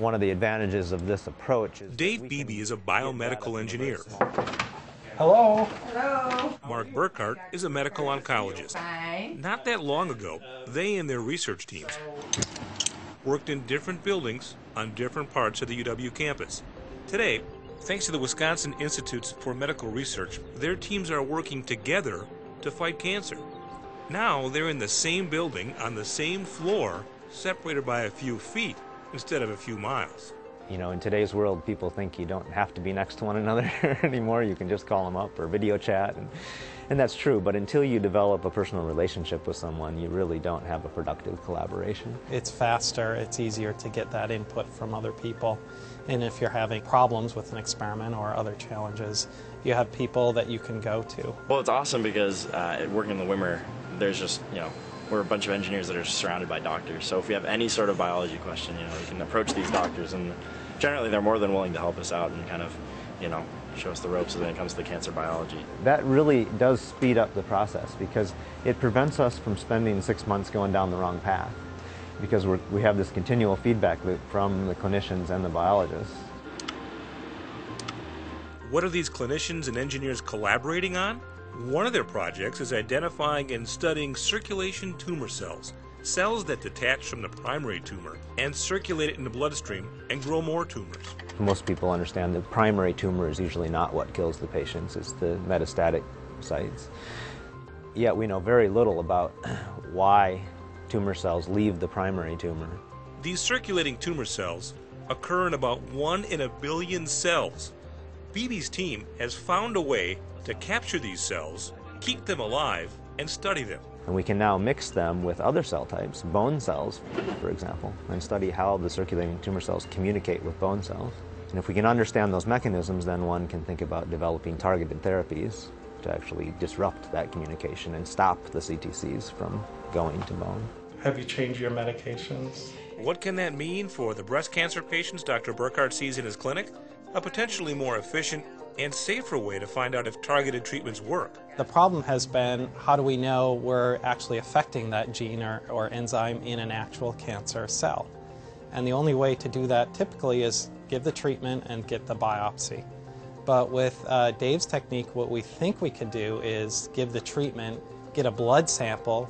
one of the advantages of this approach is Dave Beebe is a biomedical engineer. Hello. Hello. Mark Burkhard is a medical oncologist. Hi. Not that long ago, they and their research teams worked in different buildings on different parts of the UW campus. Today, thanks to the Wisconsin Institutes for Medical Research, their teams are working together to fight cancer. Now they're in the same building on the same floor, separated by a few feet instead of a few miles. You know, in today's world, people think you don't have to be next to one another anymore. You can just call them up or video chat, and that's true. But until you develop a personal relationship with someone, you really don't have a productive collaboration. It's faster, it's easier to get that input from other people. And if you're having problems with an experiment or other challenges, you have people that you can go to. Well, it's awesome because working in the WIMR, there's just, you know, we're a bunch of engineers that are surrounded by doctors. So if we have any sort of biology question, you know, we can approach these doctors, and generally they're more than willing to help us out and kind of, you know, show us the ropes when it comes to cancer biology. That really does speed up the process because it prevents us from spending 6 months going down the wrong path, because we have this continual feedback loop from the clinicians and the biologists. What are these clinicians and engineers collaborating on? One of their projects is identifying and studying circulation tumor cells, cells that detach from the primary tumor and circulate it in the bloodstream and grow more tumors. Most people understand the primary tumor is usually not what kills the patients, it's the metastatic sites. Yet we know very little about why tumor cells leave the primary tumor. These circulating tumor cells occur in about 1 in a billion cells. Beebe's team has found a way to capture these cells, keep them alive, and study them. And we can now mix them with other cell types, bone cells, for example, and study how the circulating tumor cells communicate with bone cells. And if we can understand those mechanisms, then one can think about developing targeted therapies to actually disrupt that communication and stop the CTCs from going to bone. Have you changed your medications? What can that mean for the breast cancer patients Dr. Burkhard sees in his clinic? A potentially more efficient and safer way to find out if targeted treatments work. The problem has been, how do we know we're actually affecting that gene or enzyme in an actual cancer cell? And the only way to do that typically is give the treatment and get the biopsy. But with Dave's technique, what we think we could do is give the treatment, get a blood sample,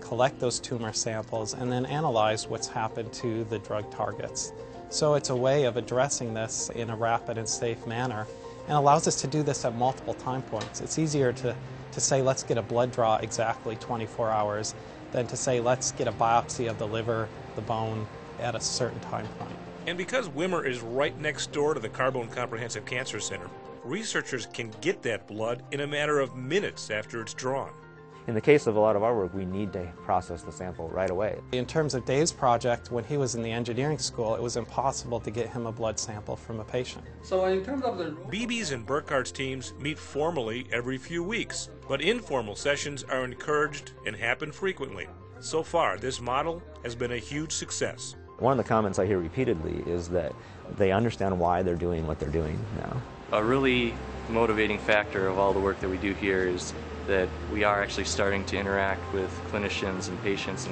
collect those tumor samples, and then analyze what's happened to the drug targets. So it's a way of addressing this in a rapid and safe manner, and allows us to do this at multiple time points. It's easier to say, let's get a blood draw exactly 24 hours than to say, let's get a biopsy of the liver, the bone, at a certain time point. And because WIMR is right next door to the Carbone Comprehensive Cancer Center, researchers can get that blood in a matter of minutes after it's drawn. In the case of a lot of our work, we need to process the sample right away. In terms of Dave's project, when he was in the engineering school, it was impossible to get him a blood sample from a patient. So in terms of the Beebe's and Burkhardt's teams meet formally every few weeks, but informal sessions are encouraged and happen frequently. So far, this model has been a huge success. One of the comments I hear repeatedly is that they understand why they're doing what they're doing now. A really motivating factor of all the work that we do here is that we are actually starting to interact with clinicians and patients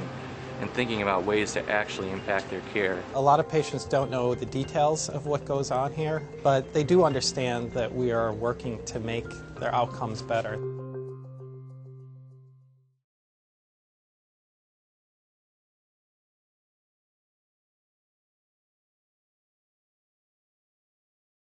and thinking about ways to actually impact their care. A lot of patients don't know the details of what goes on here, but they do understand that we are working to make their outcomes better.